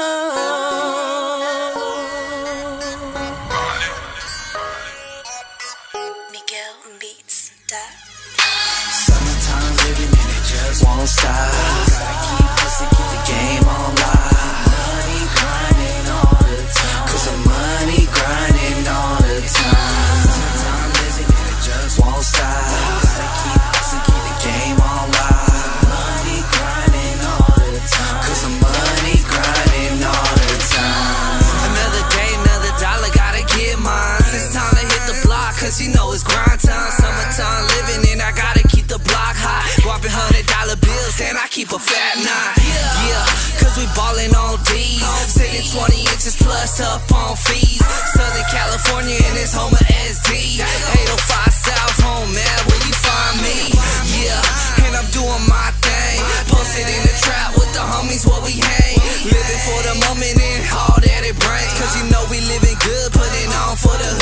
Sometimes every minute just won't stop. Gotta keep hustling, keep the game on live. Money grinding all the time, 'cause the money grinding all the time. Sometimes every minute just won't stop. Gotta keep hustling, keep the game on live. Money grinding all the time, 'cause the money grinding all the time. Another day, another dollar, gotta get mine. It's time to hit the block, 'cause you know it's grind time. Summertime living and I gotta keep the block hot. Whopping $100 bills and I keep a fat knot. Yeah, 'cause we ballin' on D's, sitting 20 inches plus up on fees. Southern California and it's home of SD. 805 South, home man, where you find me? Yeah, and I'm doing my thing. Posted in the trap with the homies where we hang. Living for the moment and all that it brings, 'cause you know we living good, putting on for the hood.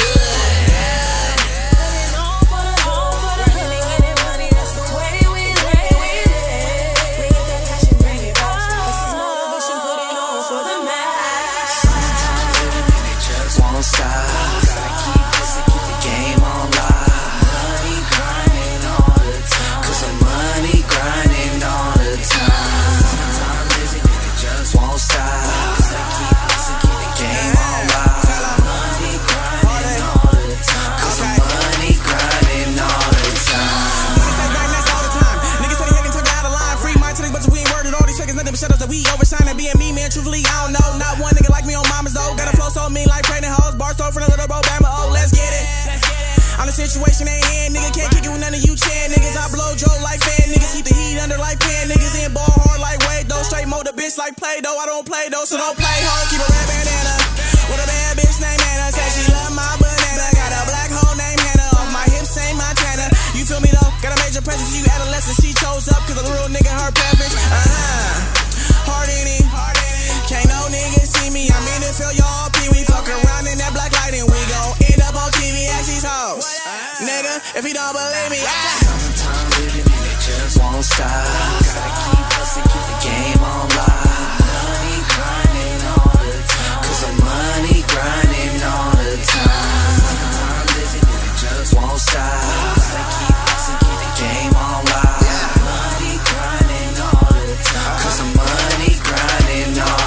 Shadows that we overshine and being me, man, truthfully, I don't know. Not one nigga like me on mama's though. Got a flow so mean like pregnant hoes. Bar stole from the little bro, Bama, oh, let's get it. I'm the situation ain't here, nigga, can't kick it with none of you chan niggas. I blow Joe like fan niggas, keep the heat under like pan niggas. In ball hard like Wade though, straight mode the bitch like Play-Doh. I don't play though, so don't play ho. Keep a red bandana with a bad bitch named Anna. Said she love my banana, got a black hole named Hannah. Off my hips ain't Montana, you feel me though? Got a major presence for you adolescent, she chose up 'cause a little nigga her preference. Can't no nigga see me, I'm in the field, y'all pee-wee. Fuck around in that black light and we gon' end up on TV at these hoes. Nigga, if you don't believe me, sometimes living in it just won't stop. Gotta keep hustling, keep the game on live. Money grinding all the time, 'cause the money grinding all the time. Sometimes living in it just won't stop. Gotta keep hustling, keep the game on live. Money grinding all the time, 'cause the money grinding all the time.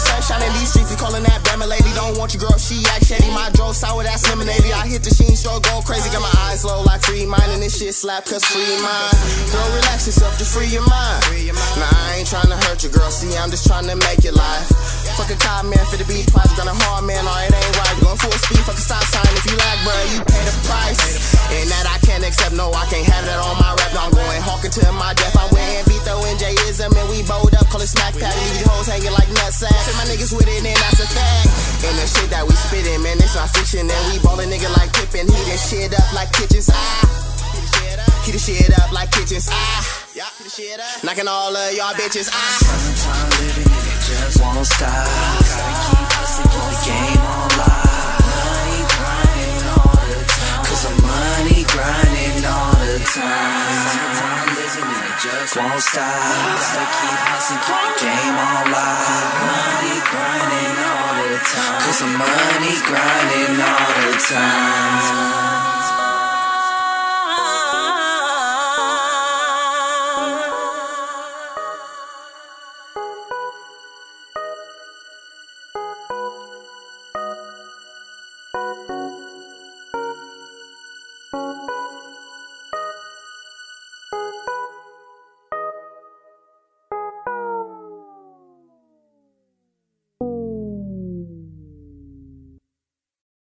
Sunshine in these streets, he callin' that Bama lady. Don't want your girl, she act shady. My drove sour, that's lemonade. I hit the sheen, sure go crazy. Got my eyes low like FreeMind, and this shit slap 'cause FreeMind. Girl, relax yourself to free your mind. Nah, I ain't tryna hurt your girl, see, I'm just tryna make your life. Fuck a cop, man, for the beat twice. Got a hard man, all it ain't right. Going full speed, fuck a stop sign. If you like, bro, you pay the price. And that I can't accept, no, I can't have that on my rap. No, I'm going hawking to my death. I'm with Bambitho and Jayism, and we bowed up, call it smack patty. These hoes hanging like nutsacks. My niggas with it and that's a fact. And the shit that we spittin', man, it's not fiction. And we ballin' nigga like Pippin'. He done shit up like kitchens. He done shit up like kitchens. Knockin' all of y'all bitches. Sometimes living in it just won't stop. Gotta keep hustling, keep the game on live. Money grindin' all the time, 'cause the money grindin' all the time. Sometimes living in it just won't stop. Gotta keep hustling, keep the game on live. 'Cause the money grinding all the time.